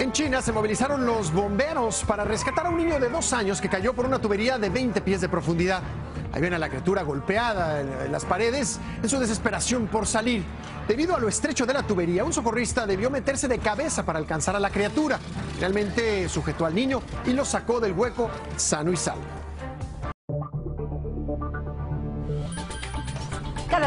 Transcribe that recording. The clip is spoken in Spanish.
En China se movilizaron los bomberos para rescatar a un niño de 2 años que cayó por una tubería de 20 pies de profundidad. Ahí ven a la criatura golpeada en las paredes en su desesperación por salir. Debido a lo estrecho de la tubería, un socorrista debió meterse de cabeza para alcanzar a la criatura. Finalmente sujetó al niño y lo sacó del hueco sano y salvo. Cada